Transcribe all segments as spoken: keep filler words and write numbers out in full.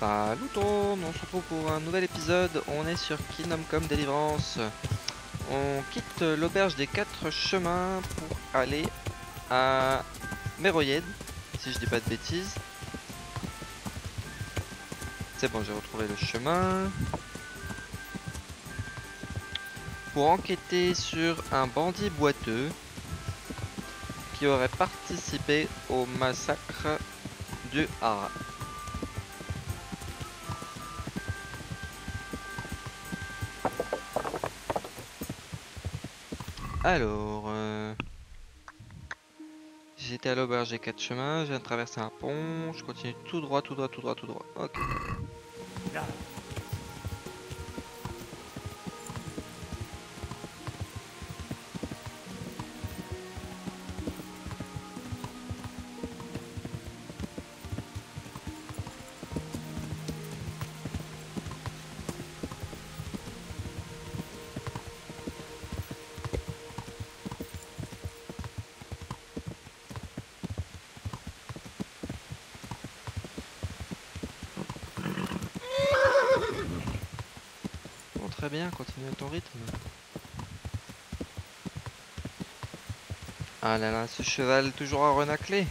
Salut tout le monde, on se retrouve pour un nouvel épisode. On est sur Kingdom Come Deliverance. On quitte l'auberge des quatre chemins pour aller à Meroyed, si je dis pas de bêtises. C'est bon, j'ai retrouvé le chemin. Pour enquêter sur un bandit boiteux qui aurait participé au massacre du Hara. Alors, euh... j'étais à l'auberge des quatre chemins, je viens de traverser un pont, je continue tout droit, tout droit, tout droit, tout droit. Ok. Très bien, continue à ton rythme. Ah là là, ce cheval toujours à renacler.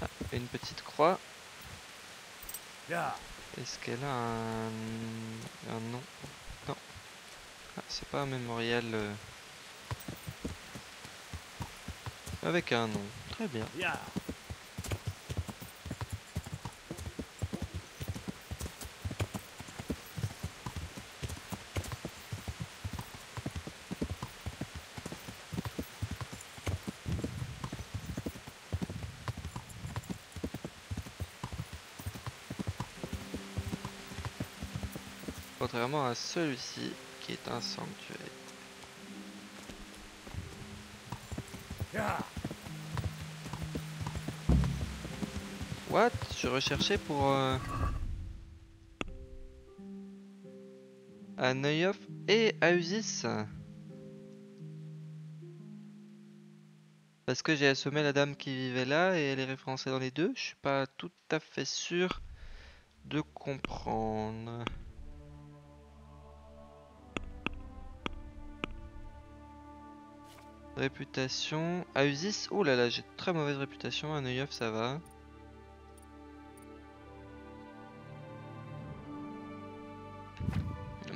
Ah, une petite croix. Est-ce qu'elle a un, un nom? Non. Ah, c'est pas un mémorial euh... avec un nom. Très bien. Yeah. Contrairement à celui-ci. Est un sanctuaire. What? Je recherchais pour euh, à Neuhof et à Uzis parce que j'ai assommé la dame qui vivait là et elle est référencée dans les deux. Je suis pas tout à fait sûr de comprendre. Réputation à Uzis, oh là là, j'ai très mauvaise réputation. À Neuhof, ça va.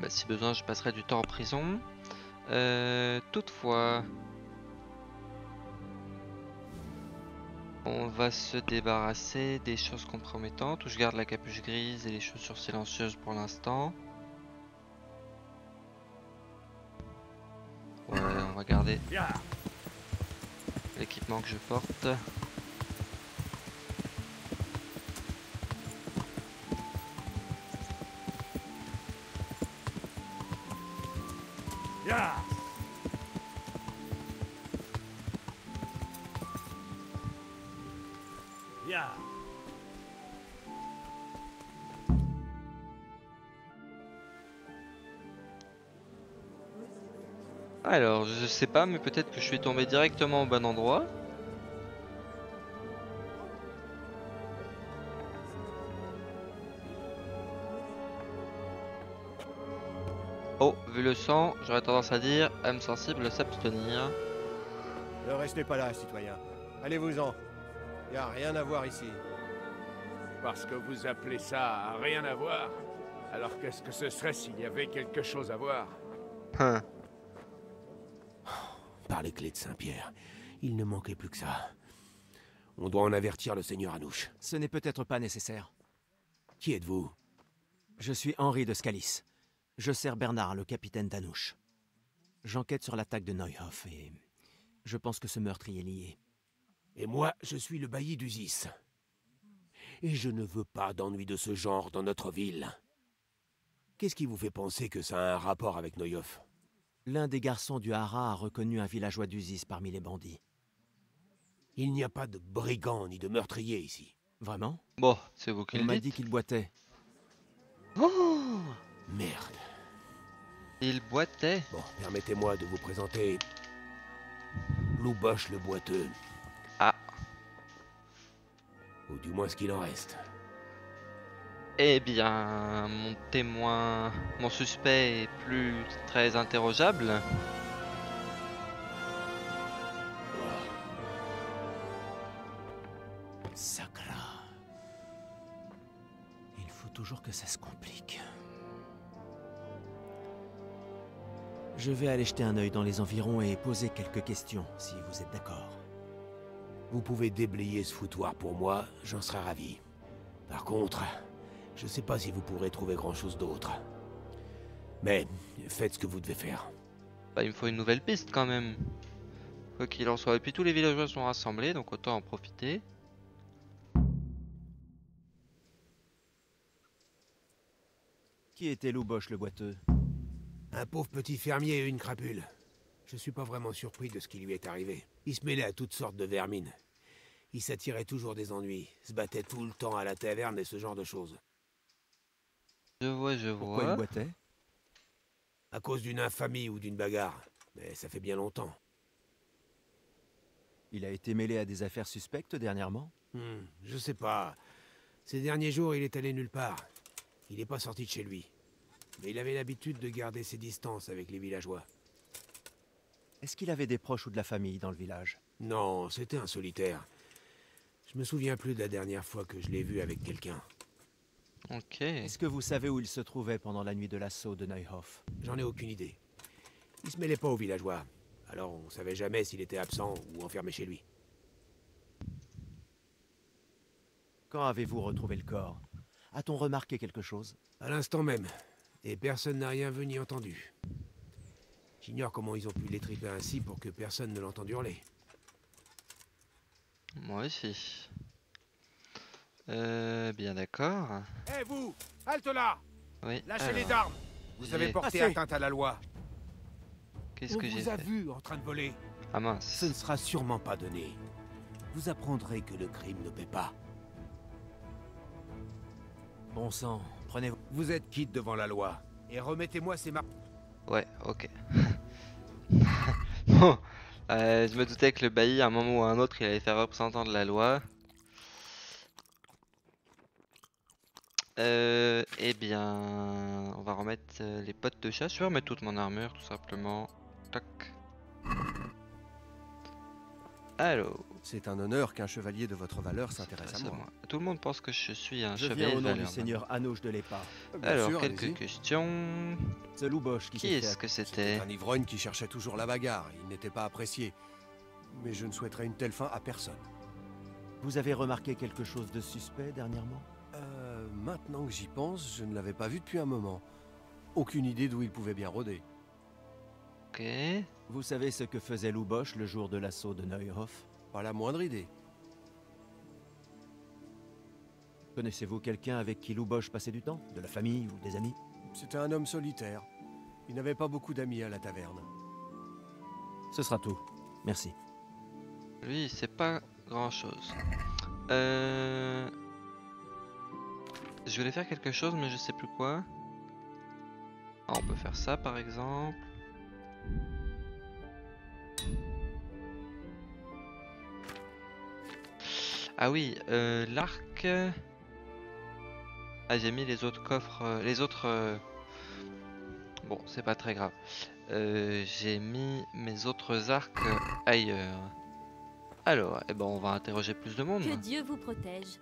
Bah, si besoin, je passerai du temps en prison. Euh, toutefois, on va se débarrasser des choses compromettantes. Où je garde la capuche grise et les chaussures silencieuses pour l'instant. Ouais, on va garder l'équipement que je porte. Yeah. Yeah. Alors, je sais pas, mais peut-être que je suis tombé directement au bon endroit. Oh, vu le sang, j'aurais tendance à dire, âme sensible, s'abstenir. Ne restez pas là, citoyens. Allez-vous-en. Y a rien à voir ici. Parce que vous appelez ça rien à voir. Alors qu'est-ce que ce serait s'il y avait quelque chose à voir? Hein. Par les clés de Saint-Pierre, il ne manquait plus que ça. On doit en avertir le seigneur Hanush. Ce n'est peut-être pas nécessaire. Qui êtes-vous? Je suis Henri de Skalitz. Je sers Bernard, le capitaine d'Hanush. J'enquête sur l'attaque de Neuhof et je pense que ce meurtre y est lié. Et moi, je suis le bailli d'Uzis. Et je ne veux pas d'ennui de ce genre dans notre ville. Qu'est-ce qui vous fait penser que ça a un rapport avec Neuhof? L'un des garçons du Hara a reconnu un villageois d'Uzis parmi les bandits. Il n'y a pas de brigands ni de meurtriers ici. Vraiment? Bon, c'est vous qui le dites. On m'a dit qu'il boitait. Oh merde. Il boitait. Bon, permettez-moi de vous présenter Lubosh le boiteux. Ah. Ou du moins ce qu'il en reste. Eh bien, mon témoin, mon suspect est plus très interrogeable. Sacra. Il faut toujours que ça se complique. Je vais aller jeter un œil dans les environs et poser quelques questions, si vous êtes d'accord. Vous pouvez déblayer ce foutoir pour moi, j'en serai ravi. Par contre... je sais pas si vous pourrez trouver grand chose d'autre. Mais faites ce que vous devez faire. Bah, il me faut une nouvelle piste quand même. Quoi qu'il en soit. Et puis tous les villageois sont rassemblés, donc autant en profiter. Qui était Lubosh le boiteux? Un pauvre petit fermier et une crapule. Je suis pas vraiment surpris de ce qui lui est arrivé. Il se mêlait à toutes sortes de vermines. Il s'attirait toujours des ennuis, se battait tout le temps à la taverne et ce genre de choses. Je vois, je vois. Pourquoi il boitait? À cause d'une infamie ou d'une bagarre. Mais ça fait bien longtemps. Il a été mêlé à des affaires suspectes dernièrement? hmm, Je sais pas. Ces derniers jours, il est allé nulle part. Il n'est pas sorti de chez lui. Mais il avait l'habitude de garder ses distances avec les villageois. Est-ce qu'il avait des proches ou de la famille dans le village? Non, c'était un solitaire. Je me souviens plus de la dernière fois que je l'ai vu avec quelqu'un. Ok. Est-ce que vous savez où il se trouvait pendant la nuit de l'assaut de Neuhof? J'en ai aucune idée. Il se mêlait pas aux villageois. Alors on savait jamais s'il était absent ou enfermé chez lui. Quand avez-vous retrouvé le corps? A-t-on remarqué quelque chose? À l'instant même. Et personne n'a rien vu ni entendu. J'ignore comment ils ont pu l'étriper ainsi pour que personne ne l'entende hurler. Moi aussi. Euh, bien d'accord. Eh hey vous, halte là. Oui. Lâchez alors, les armes. Vous avez porté assez. Atteinte à la loi. Qu'est-ce que j'ai fait? On vous a vu en train de voler. Ah mince. Ce ne sera sûrement pas donné. Vous apprendrez que le crime ne paie pas. Bon sang, prenez-vous. Vous êtes quitte devant la loi. Et remettez-moi ces marques. Ouais, ok. Bon. Euh, je me doutais que le bailli, à un moment ou à un autre, il allait faire représentant de la loi. Euh, eh bien, on va remettre les potes de chasse. Je vais remettre toute mon armure, tout simplement. Tac. Allô. C'est un honneur qu'un chevalier de votre valeur s'intéresse à moi. moi. Tout le monde pense que je suis un je chevalier viens au nom de valeur. Du seigneur Hanush de l'Épa. Alors, sûr, quelques questions. C'est Lubosh qui, qui est-ce que c'était? Un ivrogne qui cherchait toujours la bagarre. Il n'était pas apprécié. Mais je ne souhaiterais une telle fin à personne. Vous avez remarqué quelque chose de suspect dernièrement? Euh, maintenant que j'y pense, je ne l'avais pas vu depuis un moment. Aucune idée d'où il pouvait bien rôder. Ok. Vous savez ce que faisait Lubosh le jour de l'assaut de Neuhof? Pas la moindre idée. Connaissez-vous quelqu'un avec qui Lubosh passait du temps? De la famille ou des amis? C'était un homme solitaire. Il n'avait pas beaucoup d'amis à la taverne. Ce sera tout. Merci. Lui, c'est pas grand-chose. Euh... Je voulais faire quelque chose, mais je sais plus quoi. Ah, on peut faire ça, par exemple. Ah oui, euh, l'arc... Ah, j'ai mis les autres coffres... Euh, les autres... Euh... Bon, c'est pas très grave. Euh, j'ai mis mes autres arcs ailleurs. Alors, eh ben, on va interroger plus de monde. Que Dieu vous protège.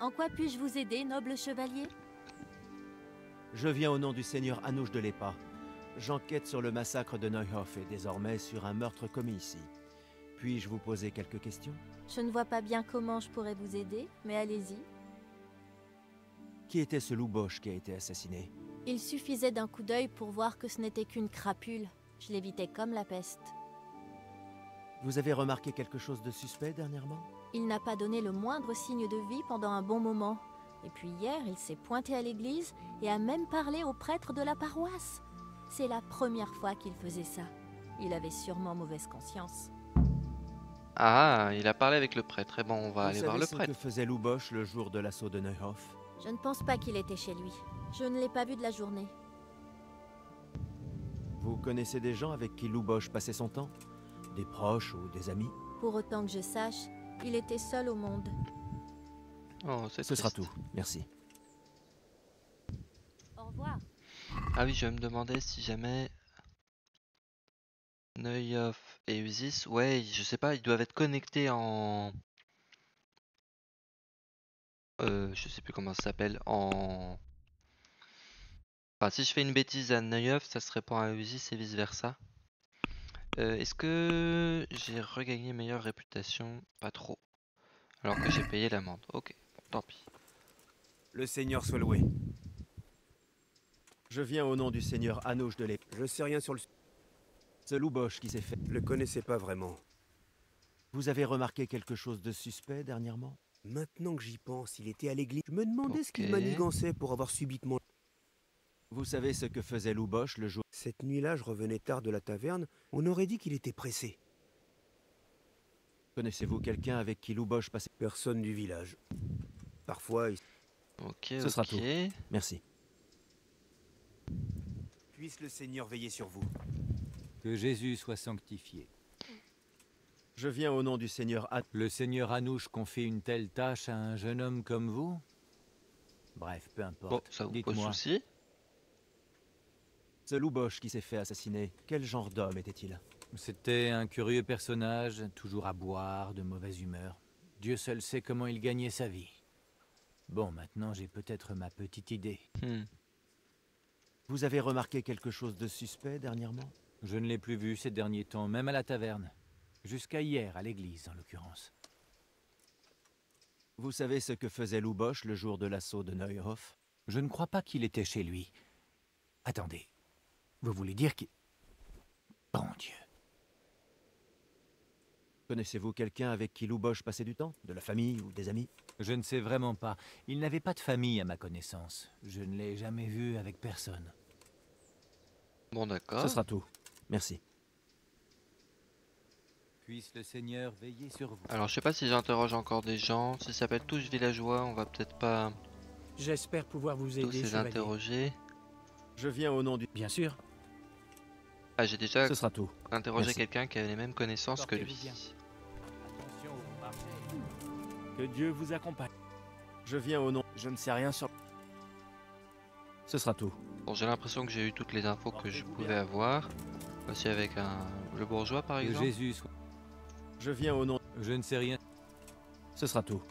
En quoi puis-je vous aider, noble chevalier? Je viens au nom du seigneur Hanush de l'Épa. J'enquête sur le massacre de Neuhof et désormais sur un meurtre commis ici. Puis-je vous poser quelques questions? Je ne vois pas bien comment je pourrais vous aider, mais allez-y. Qui était ce Lubosh qui a été assassiné? Il suffisait d'un coup d'œil pour voir que ce n'était qu'une crapule. Je l'évitais comme la peste. Vous avez remarqué quelque chose de suspect dernièrement? Il n'a pas donné le moindre signe de vie pendant un bon moment. Et puis hier, il s'est pointé à l'église et a même parlé au prêtre de la paroisse. C'est la première fois qu'il faisait ça. Il avait sûrement mauvaise conscience. Ah, il a parlé avec le prêtre. Et bon, on va aller voir le prêtre. Vous savez ce que faisait Lubosh le jour de l'assaut de Neuhof? Je ne pense pas qu'il était chez lui. Je ne l'ai pas vu de la journée. Vous connaissez des gens avec qui Lubosh passait son temps? Des proches ou des amis? Pour autant que je sache, il était seul au monde. Oh, c'est triste. Ce sera tout, merci. Au revoir. Ah oui, je me demandais si jamais... Neuhof et Uzis, ouais, je sais pas, ils doivent être connectés en... Euh, je sais plus comment ça s'appelle, en... Enfin, si je fais une bêtise à Neuhof, ça se répand à Uzis et vice versa. Euh, Est-ce que j'ai regagné meilleure réputation? Pas trop. Alors que j'ai payé l'amende. Ok, bon, tant pis. Le Seigneur soit loué. Je viens au nom du Seigneur Hanush de l'épée. Je sais rien sur le... Ce Lubosh qui s'est fait. Le connaissez pas vraiment. Vous avez remarqué quelque chose de suspect dernièrement? Maintenant que j'y pense, il était à l'église. Je me demandais okay. ce qu'il manigançait pour avoir subitement... Vous savez ce que faisait Lubosh le jour... Cette nuit-là, je revenais tard de la taverne. On aurait dit qu'il était pressé. Connaissez-vous quelqu'un avec qui Lubosh passait? Personne du village. Parfois, il... Ok, Ce okay. sera tout. Merci. Puisse le Seigneur veiller sur vous. Que Jésus soit sanctifié. Je viens au nom du Seigneur Hanush. Le Seigneur Hanush confie une telle tâche à un jeune homme comme vous? Bref, peu importe. Bon, ça vous pose souci? Ce Lubosh qui s'est fait assassiner, quel genre d'homme était-il? C'était un curieux personnage, toujours à boire, de mauvaise humeur. Dieu seul sait comment il gagnait sa vie. Bon, maintenant j'ai peut-être ma petite idée. Hmm. Vous avez remarqué quelque chose de suspect dernièrement? Je ne l'ai plus vu ces derniers temps, même à la taverne. Jusqu'à hier, à l'église en l'occurrence. Vous savez ce que faisait Lubosh le jour de l'assaut de Neuhof? Je ne crois pas qu'il était chez lui. Attendez. Vous voulez dire qu'il... Bon Dieu. Connaissez-vous quelqu'un avec qui Lubosh passait du temps? De la famille ou des amis? Je ne sais vraiment pas. Il n'avait pas de famille à ma connaissance. Je ne l'ai jamais vu avec personne. Bon d'accord. Ce sera tout. Merci. Puisse le Seigneur veiller sur vous. Alors je sais pas si j'interroge encore des gens. Si ça s'appelle tous villageois, on va peut-être pas... J'espère pouvoir vous aider. Tous les interroger. Je viens au nom du... Bien sûr. Ah, j'ai déjà Ce sera tout. interrogé quelqu'un qui avait les mêmes connaissances que lui. Attention au marché. Que Dieu vous accompagne. Je viens au nom... Je ne sais rien sur... Ce sera tout. Bon, j'ai l'impression que j'ai eu toutes les infos que je pouvais avoir. Aussi avec un... le bourgeois par exemple. Jésus soit... Je viens au nom... Je ne sais rien. Ce sera tout.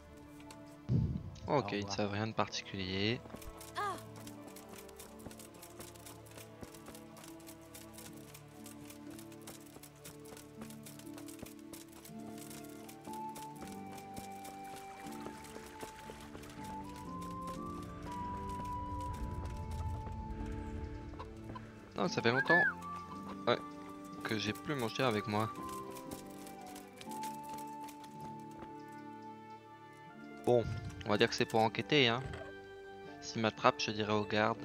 Ok, ils ne savent rien de particulier. Non, ça fait longtemps ouais, que j'ai plus mon chien avec moi. Bon, on va dire que c'est pour enquêter. Hein. S'il m'attrape, je dirais au garde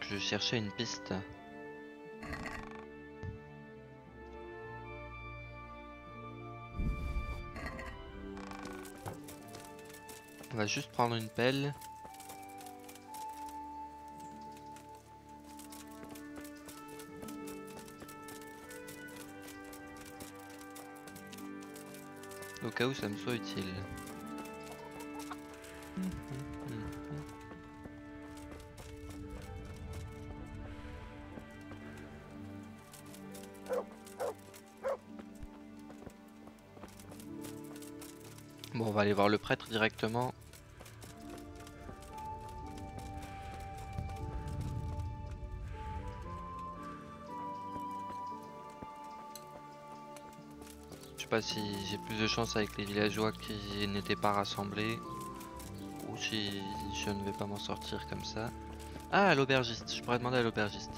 que je cherchais une piste. On va juste prendre une pelle. Au cas où ça me soit utile. Bon, on va aller voir le prêtre directement. Je sais pas si j'ai plus de chance avec les villageois qui n'étaient pas rassemblés ou si je ne vais pas m'en sortir comme ça. Ah, l'aubergiste, je pourrais demander à l'aubergiste.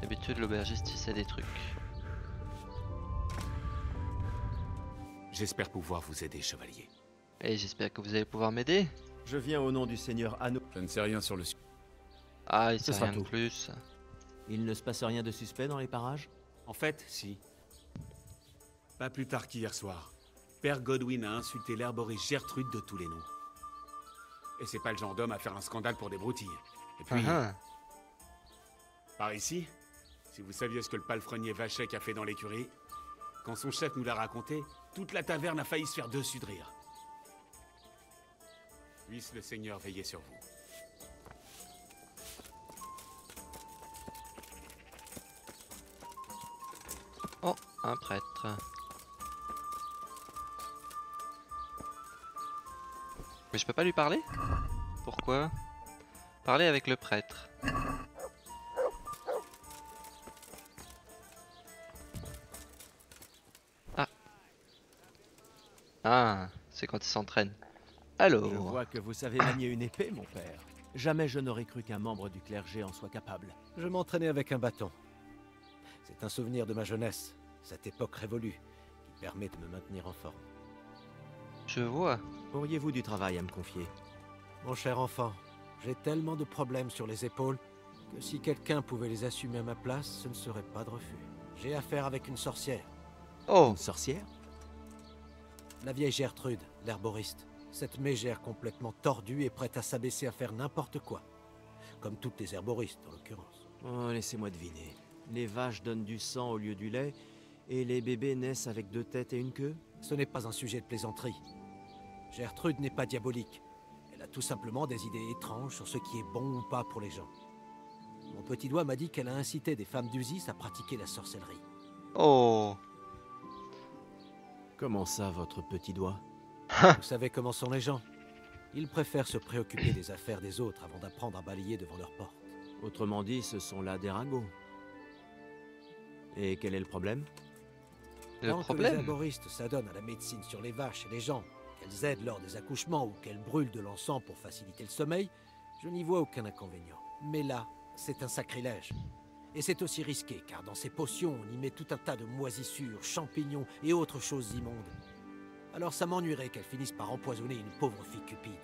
D'habitude l'aubergiste il sait des trucs. J'espère pouvoir vous aider, chevalier. Et j'espère que vous allez pouvoir m'aider. Je viens au nom du Seigneur Anno. Je ne sais rien sur le sujet. Ah, il sait rien de plus. Il ne se passe rien de suspect dans les parages? En fait, si. Pas plus tard qu'hier soir, Père Godwin a insulté l'herboriste Gertrude de tous les noms. Et c'est pas le genre d'homme à faire un scandale pour des broutilles. Et puis... Uh-huh. Par ici, si vous saviez ce que le palefrenier Vachek a fait dans l'écurie, quand son chef nous l'a raconté, toute la taverne a failli se faire dessus de rire. Puisse le Seigneur veiller sur vous. Oh, un prêtre. Mais je peux pas lui parler? Pourquoi? Parler avec le prêtre. Ah. Ah, c'est quand il s'entraîne. Allô. Je vois que vous savez manier une épée, mon père. Jamais je n'aurais cru qu'un membre du clergé en soit capable. Je m'entraînais avec un bâton. C'est un souvenir de ma jeunesse, cette époque révolue, qui permet de me maintenir en forme. Je vois. Auriez-vous du travail à me confier? Mon cher enfant, j'ai tellement de problèmes sur les épaules que si quelqu'un pouvait les assumer à ma place, ce ne serait pas de refus. J'ai affaire avec une sorcière. Oh. Une sorcière? La vieille Gertrude, l'herboriste. Cette mégère complètement tordue et prête à s'abaisser à faire n'importe quoi. Comme toutes les herboristes, en l'occurrence. Oh, laissez-moi deviner. Les vaches donnent du sang au lieu du lait, et les bébés naissent avec deux têtes et une queue? Ce n'est pas un sujet de plaisanterie. Gertrude n'est pas diabolique. Elle a tout simplement des idées étranges sur ce qui est bon ou pas pour les gens. Mon petit doigt m'a dit qu'elle a incité des femmes d'Uzis à pratiquer la sorcellerie. Oh. Comment ça, votre petit doigt? Vous savez comment sont les gens. Ils préfèrent se préoccuper des affaires des autres avant d'apprendre à balayer devant leur porte. Autrement dit, ce sont là des ragots. Et quel est le problème? Le Tant problème que les herboristes s'adonnent à la médecine sur les vaches et les gens, qu'elles aident lors des accouchements ou qu'elles brûlent de l'encens pour faciliter le sommeil, je n'y vois aucun inconvénient. Mais là, c'est un sacrilège. Et c'est aussi risqué, car dans ces potions, on y met tout un tas de moisissures, champignons et autres choses immondes. Alors ça m'ennuierait qu'elle finisse par empoisonner une pauvre fille cupide.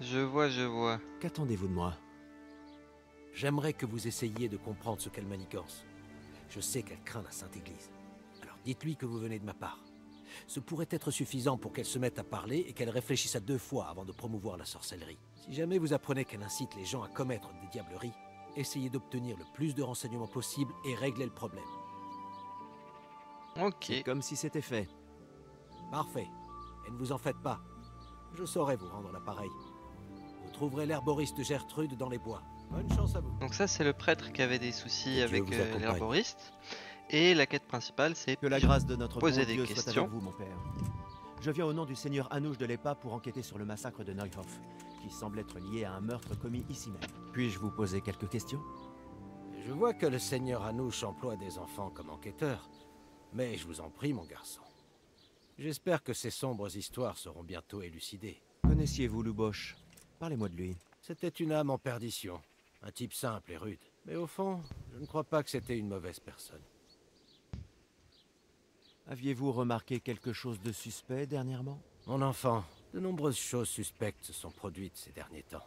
Je vois, je vois. Qu'attendez-vous de moi? J'aimerais que vous essayiez de comprendre ce qu'elle manigance. Je sais qu'elle craint la Sainte Église. Alors dites-lui que vous venez de ma part. Ce pourrait être suffisant pour qu'elle se mette à parler et qu'elle réfléchisse à deux fois avant de promouvoir la sorcellerie. Si jamais vous apprenez qu'elle incite les gens à commettre des diableries, essayez d'obtenir le plus de renseignements possible et réglez le problème. Ok. Comme si c'était fait. Parfait. Et ne vous en faites pas. Je saurai vous rendre l'appareil. Vous trouverez l'herboriste Gertrude dans les bois. Bonne chance à vous. Donc ça, c'est le prêtre qui avait des soucis avec euh, l'herboriste. Et la quête principale, c'est que la grâce de notre poser bon Dieu des questions. Soit avec vous, mon père. Je viens au nom du seigneur Hanush de l'Epa pour enquêter sur le massacre de Neuhof, qui semble être lié à un meurtre commis ici même. Puis-je vous poser quelques questions? Je vois que le seigneur Hanush emploie des enfants comme enquêteurs. Mais je vous en prie, mon garçon. J'espère que ces sombres histoires seront bientôt élucidées. Connaissiez-vous Lubosh? Parlez-moi de lui. C'était une âme en perdition. Un type simple et rude. Mais au fond, je ne crois pas que c'était une mauvaise personne. Aviez-vous remarqué quelque chose de suspect dernièrement? Mon enfant, de nombreuses choses suspectes se sont produites ces derniers temps.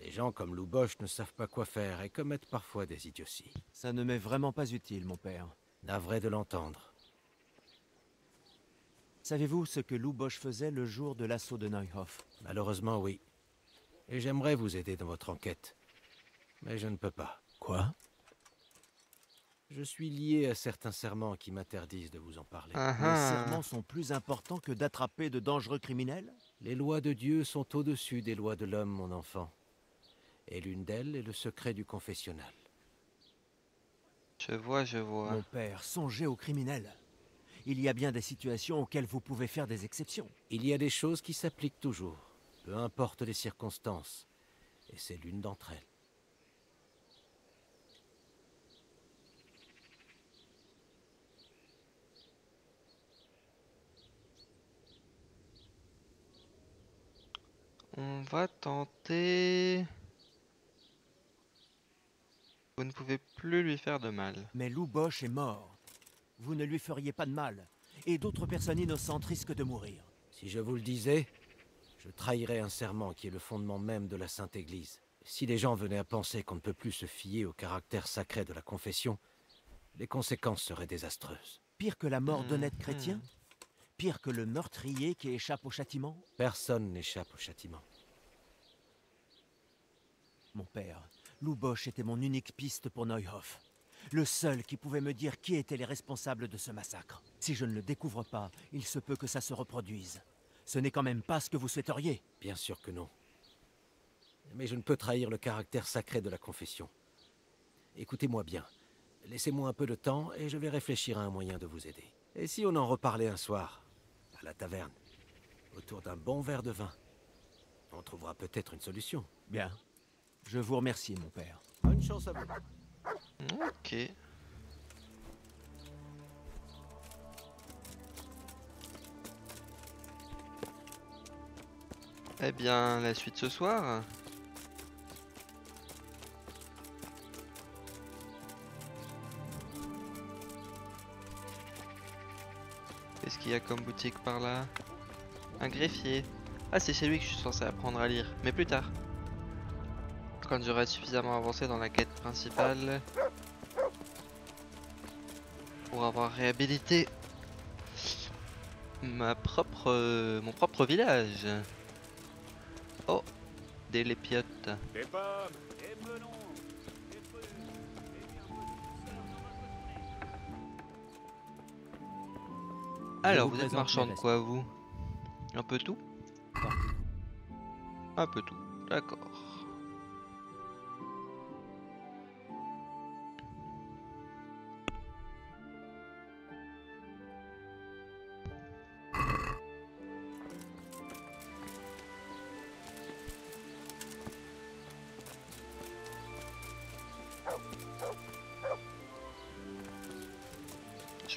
Les gens comme Lubosh ne savent pas quoi faire et commettent parfois des idioties. Ça ne m'est vraiment pas utile, mon père. Navré de l'entendre. Savez-vous ce que Lubosh faisait le jour de l'assaut de Neuhof? Malheureusement, oui. Et j'aimerais vous aider dans votre enquête. Mais je ne peux pas. Quoi? Je suis lié à certains serments qui m'interdisent de vous en parler. Uh-huh. Les serments sont plus importants que d'attraper de dangereux criminels? Les lois de Dieu sont au-dessus des lois de l'homme, mon enfant. Et l'une d'elles est le secret du confessionnal. Je vois, je vois. Mon père, songez aux criminels. Il y a bien des situations auxquelles vous pouvez faire des exceptions. Il y a des choses qui s'appliquent toujours, peu importe les circonstances, et c'est l'une d'entre elles. On va tenter... Vous ne pouvez plus lui faire de mal. Mais Lubosh est mort. Vous ne lui feriez pas de mal, et d'autres personnes innocentes risquent de mourir. Si je vous le disais, je trahirais un serment qui est le fondement même de la Sainte Église. Si les gens venaient à penser qu'on ne peut plus se fier au caractère sacré de la confession, les conséquences seraient désastreuses. Pire que la mort d'honnêtes chrétiens? Pire que le meurtrier qui échappe au châtiment? Personne n'échappe au châtiment. Mon père, Lubosh était mon unique piste pour Neuhof. Le seul qui pouvait me dire qui étaient les responsables de ce massacre. Si je ne le découvre pas, il se peut que ça se reproduise. Ce n'est quand même pas ce que vous souhaiteriez. Bien sûr que non. Mais je ne peux trahir le caractère sacré de la confession. Écoutez-moi bien. Laissez-moi un peu de temps et je vais réfléchir à un moyen de vous aider. Et si on en reparlait un soir, à la taverne, autour d'un bon verre de vin, on trouvera peut-être une solution. Bien. Je vous remercie, mon père. Bonne chance à vous. Ok. Eh bien, la suite ce soir. Qu'est-ce qu'il y a comme boutique par là? Un greffier. Ah, c'est chez lui que je suis censé apprendre à lire, mais plus tard. Quand j'aurai suffisamment avancé dans la quête principale pour avoir réhabilité ma propre, mon propre village. Oh, des lépiotes. Alors, vous, vous êtes marchand de quoi, vous? Un peu tout? Un peu tout, d'accord.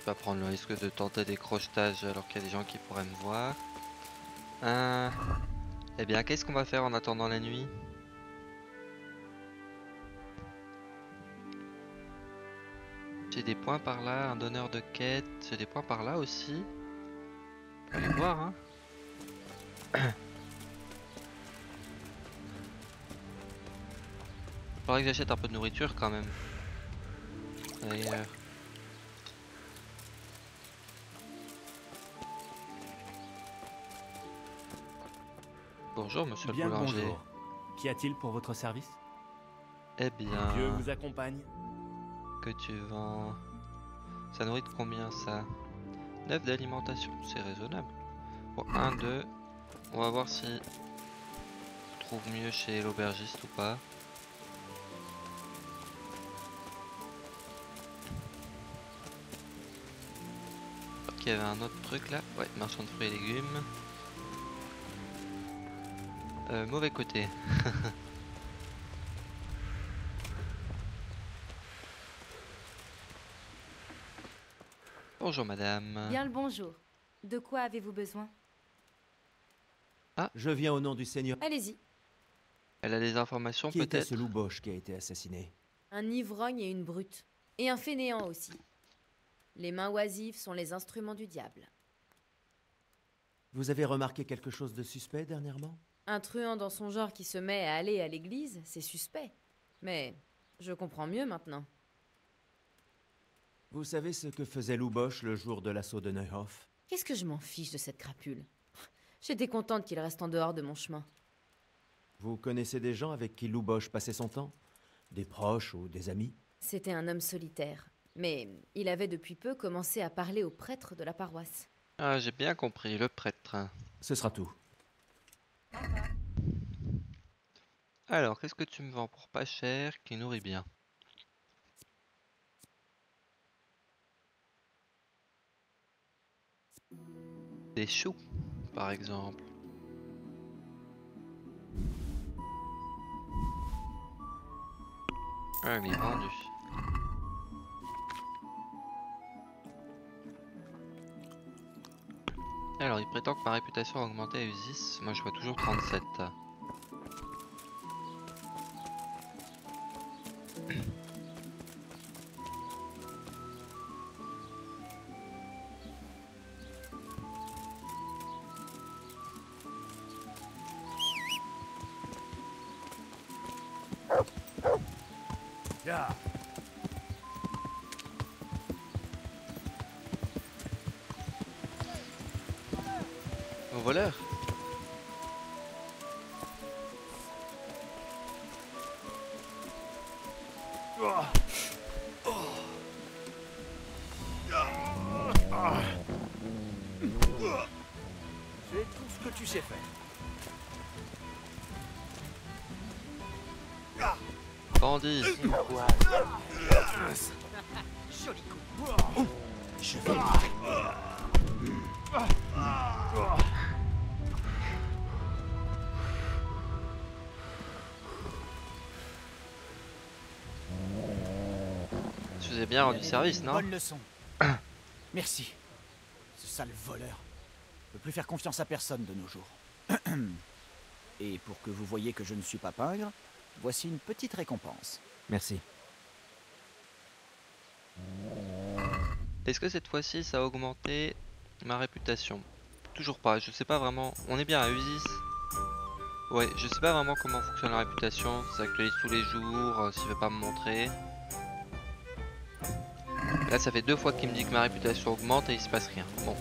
Pas prendre le risque de tenter des crochetages alors qu'il y a des gens qui pourraient me voir. Euh... Eh bien, qu'est-ce qu'on va faire en attendant la nuit? J'ai des points par là, un donneur de quête. J'ai des points par là aussi. On va aller voir, hein. Il faudrait que j'achète un peu de nourriture quand même. D'ailleurs. Bonjour monsieur le boulanger. Bonjour. Qu'y a-t-il pour votre service? Eh bien... Dieu vous accompagne. Que tu vends... Ça nourrit de combien ça? Neuf d'alimentation, c'est raisonnable. Bon, un, deux... On va voir si... on trouve mieux chez l'aubergiste ou pas. Ok, il y avait un autre truc là. Ouais, marchand de fruits et légumes. Euh, mauvais côté. Bonjour madame. Bien le bonjour. De quoi avez-vous besoin? Ah, je viens au nom du Seigneur. Allez-y. Elle a des informations peut-être. Qui était ce Lubosh qui a été assassiné? Un ivrogne et une brute. Et un fainéant aussi. Les mains oisives sont les instruments du diable. Vous avez remarqué quelque chose de suspect dernièrement? Un truand dans son genre qui se met à aller à l'église, c'est suspect. Mais je comprends mieux maintenant. Vous savez ce que faisait Lubosh le jour de l'assaut de Neuhof? Qu'est-ce que je m'en fiche de cette crapule? J'étais contente qu'il reste en dehors de mon chemin. Vous connaissez des gens avec qui Lubosh passait son temps? Des proches ou des amis? C'était un homme solitaire. Mais il avait depuis peu commencé à parler au prêtre de la paroisse. Ah, j'ai bien compris, le prêtre. Ce sera tout. Alors, qu'est-ce que tu me vends pour pas cher qui nourrit bien? Des choux, par exemple. Ah, il est vendu. Alors, il prétend que ma réputation a augmenté à Uzis. Moi, je vois toujours trente-sept. C'est tout ce que tu sais faire. Bandit, ici, quoi. Joli coup. Je vais. Je vous ai bien rendu service, non? Bonne leçon. Merci. Ce sale voleur. Je ne peux plus faire confiance à personne de nos jours. Et pour que vous voyez que je ne suis pas pingre, voici une petite récompense. Merci. Est-ce que cette fois-ci ça a augmenté ma réputation? Toujours pas, je sais pas vraiment. On est bien à Uzis. Ouais, je sais pas vraiment comment fonctionne la réputation. Ça actualise tous les jours, euh, s'il veut pas me montrer. Là ça fait deux fois qu'il me dit que ma réputation augmente et il se passe rien. Bon.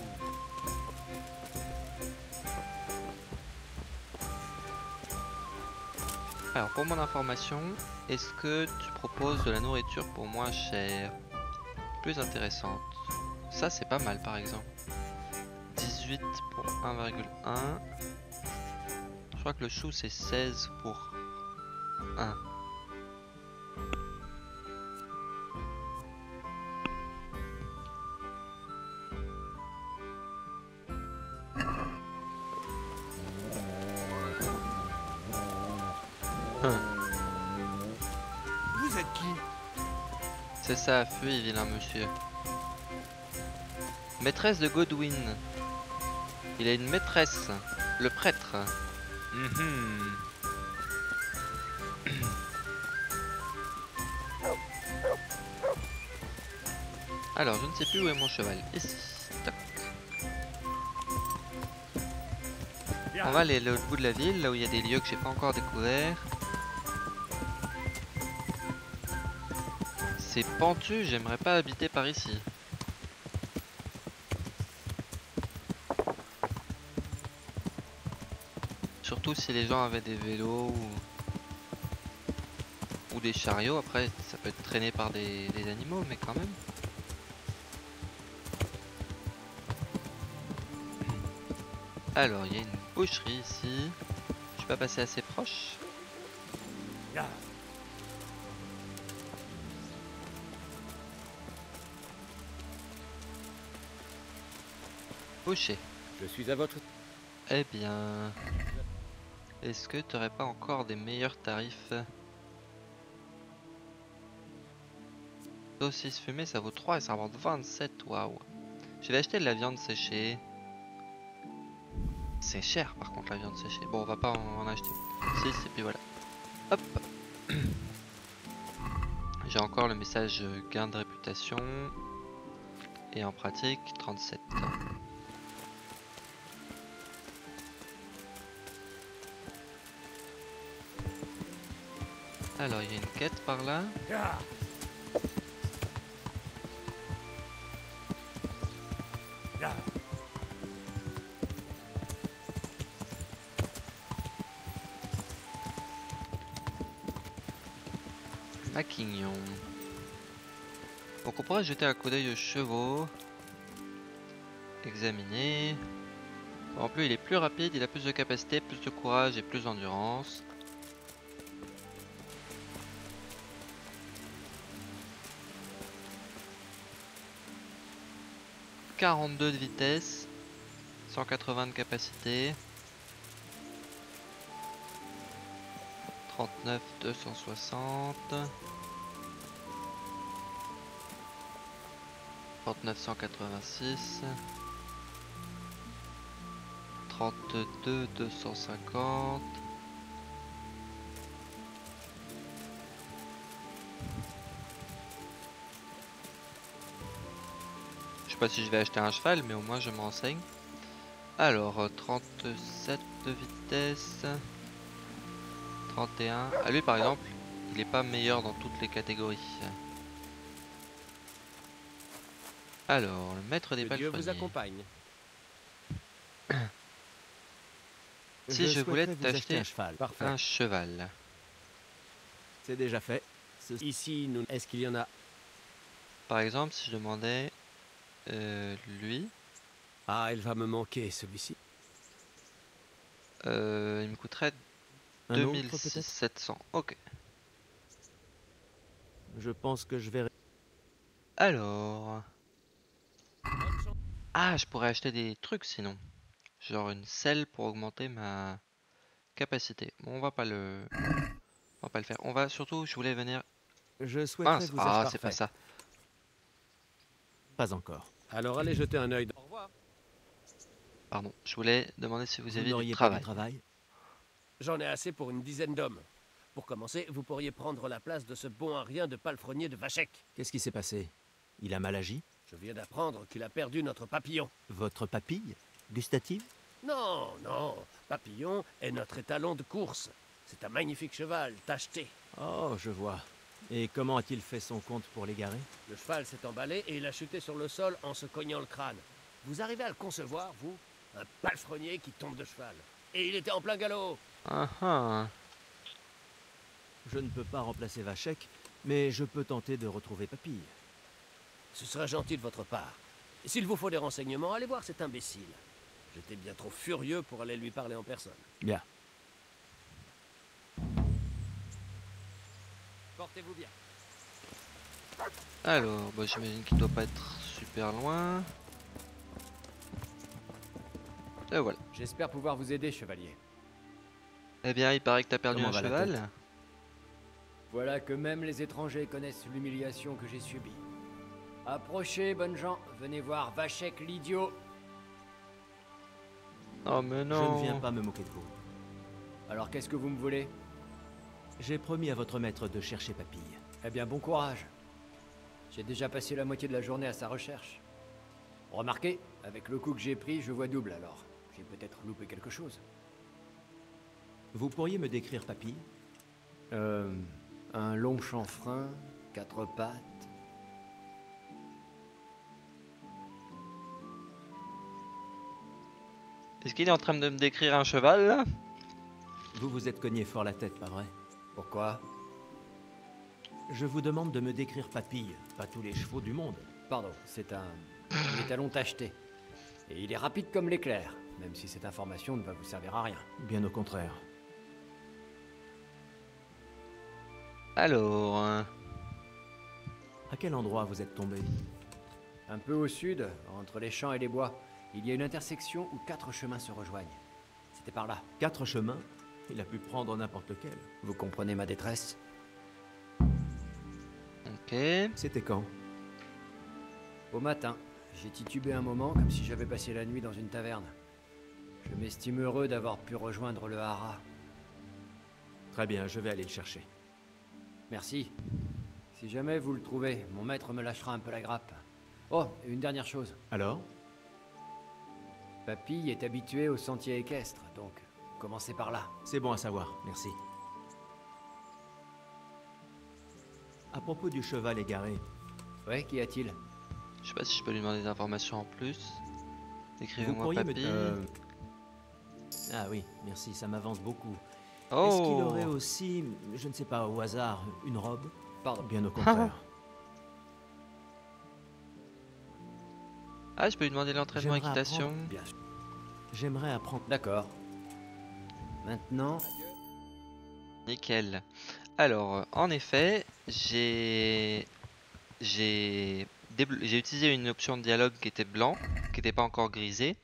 Alors pour mon information, est-ce que tu proposes de la nourriture pour moins cher? Plus intéressante. Ça c'est pas mal par exemple. dix-huit pour un virgule un. Je crois que le chou c'est seize pour un. Ça, fuit, vilain monsieur. Maîtresse de Godwin. Il a une maîtresse, le prêtre. Mm-hmm. Alors, je ne sais plus où est mon cheval. Ici. Tac. On va aller au bout de la ville, là où il y a des lieux que j'ai pas encore découverts. C'est pentu, j'aimerais pas habiter par ici. Surtout si les gens avaient des vélos ou, ou des chariots. Après, ça peut être traîné par des, des animaux, mais quand même. Alors, il y a une boucherie ici. Je suis pas passé assez proche. Boucher. Je suis à votre... Eh bien... Est-ce que tu n'aurais pas encore des meilleurs tarifs? Saucisse fumée, ça vaut trois et ça rapporte vingt-sept, waouh. Je vais acheter de la viande séchée. C'est cher par contre la viande séchée. Bon, on va pas en, en acheter six et puis voilà. Hop. J'ai encore le message gain de réputation. Et en pratique, trente-sept. Alors, il y a une quête par là. Maquignon. Donc on pourra jeter un coup d'œil aux chevaux. Examiner. En plus, il est plus rapide, il a plus de capacité, plus de courage et plus d'endurance. quarante-deux de vitesse, cent quatre-vingts de capacité, trente-neuf, deux cent soixante, trente-neuf, cent quatre-vingt-six, trente-deux, deux cent cinquante, Je sais pas si je vais acheter un cheval, mais au moins je m'enseigne. Alors, trente-sept de vitesse, trente et un. Ah, lui par exemple, il n'est pas meilleur dans toutes les catégories. Alors, le maître des palefreniers. Que Dieu vous accompagne. Si je, je voulais t'acheter un cheval, un cheval. C'est déjà fait. ce... Ici, nous... est-ce qu'il y en a? Par exemple, si je demandais... Euh, lui... Ah, il va me manquer, celui-ci. Euh, il me coûterait deux mille sept cents. Ok. Je pense que je vais... Alors... Ah, je pourrais acheter des trucs sinon. Genre une selle pour augmenter ma capacité. Bon, on va pas le... On va pas le faire. On va surtout, je voulais venir... Je souhaiterais Mince. vous être Ah, c'est pas ça. Pas encore. Alors allez jeter un œil. Dans... Au revoir. Pardon, je voulais demander si vous, vous aviez du travail. travail J'en ai assez pour une dizaine d'hommes. Pour commencer, vous pourriez prendre la place de ce bon à rien de palefrenier de Vachek. Qu'est-ce qui s'est passé? Il a mal agi? Je viens d'apprendre qu'il a perdu notre papillon. Votre papille? Gustative? Non, non. Papillon est notre étalon de course. C'est un magnifique cheval, tacheté. Oh, je vois. Et comment a-t-il fait son compte pour l'égarer? Le cheval s'est emballé et il a chuté sur le sol en se cognant le crâne. Vous arrivez à le concevoir, vous? Un palefrenier qui tombe de cheval. Et il était en plein galop. Ah ah. Je ne peux pas remplacer Vachek, mais je peux tenter de retrouver Papille. Ce sera gentil de votre part. S'il vous faut des renseignements, allez voir cet imbécile. J'étais bien trop furieux pour aller lui parler en personne. Bien. Portez-vous bien. Alors, bah, j'imagine qu'il ne doit pas être super loin. Et voilà. J'espère pouvoir vous aider, chevalier. Eh bien, il paraît que t'as perdu Comment un cheval. Voilà que même les étrangers connaissent l'humiliation que j'ai subie. Approchez, bonnes gens, venez voir Vachek l'idiot. Oh mais non. Je ne viens pas me moquer de vous. Alors qu'est-ce que vous me voulez? J'ai promis à votre maître de chercher Papille. Eh bien bon courage. J'ai déjà passé la moitié de la journée à sa recherche. Remarquez, avec le coup que j'ai pris, je vois double alors. J'ai peut-être loupé quelque chose. Vous pourriez me décrire Papille? Euh... Un long chanfrein, quatre pattes. Est-ce qu'il est en train de me décrire un cheval là? Vous vous êtes cogné fort la tête, pas vrai? Pourquoi? Je vous demande de me décrire Papille, pas tous les chevaux du monde. Pardon, c'est un... un étalon tacheté. Et il est rapide comme l'éclair, même si cette information ne va vous servir à rien. Bien au contraire. Alors... Euh... À quel endroit vous êtes tombé? Un peu au sud, entre les champs et les bois. Il y a une intersection où quatre chemins se rejoignent. C'était par là. Quatre chemins? Il a pu prendre n'importe lequel. Vous comprenez ma détresse? Ok... C'était quand? Au matin. J'ai titubé un moment, comme si j'avais passé la nuit dans une taverne. Je m'estime heureux d'avoir pu rejoindre le Hara. Très bien, je vais aller le chercher. Merci. Si jamais vous le trouvez, mon maître me lâchera un peu la grappe. Oh, une dernière chose. Alors? Papille est habitué au sentier équestre, donc commencez par là. C'est bon à savoir, merci. À propos du cheval égaré. Ouais, qu'y a-t-il? Je sais pas si je peux lui demander des informations en plus. Écrivez-moi Papille. Me... Euh... Ah oui, merci, ça m'avance beaucoup. Oh. Est-ce qu'il aurait aussi, je ne sais pas, au hasard, une robe? Pardon. Bien au contraire. Ah, je peux lui demander l'entraînement équitation. Apprendre... Bien. J'aimerais apprendre. D'accord. Maintenant. Nickel. Alors, en effet, j'ai j'ai débl... j'ai utilisé une option de dialogue qui était blanc, qui n'était pas encore grisée,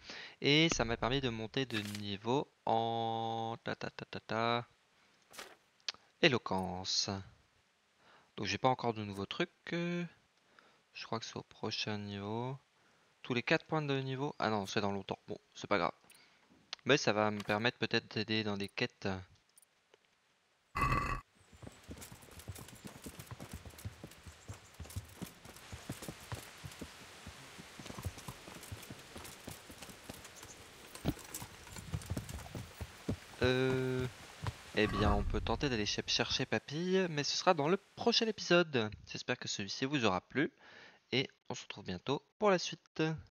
et ça m'a permis de monter de niveau. En ta ta ta ta ta éloquence. Donc j'ai pas encore de nouveaux trucs. Je crois que c'est au prochain niveau. Tous les quatre points de niveau. Ah non, c'est dans longtemps. Bon, c'est pas grave. Mais ça va me permettre peut-être d'aider dans des quêtes. Euh... Eh bien, on peut tenter d'aller chercher Papille, mais ce sera dans le prochain épisode. J'espère que celui-ci vous aura plu, et on se retrouve bientôt pour la suite.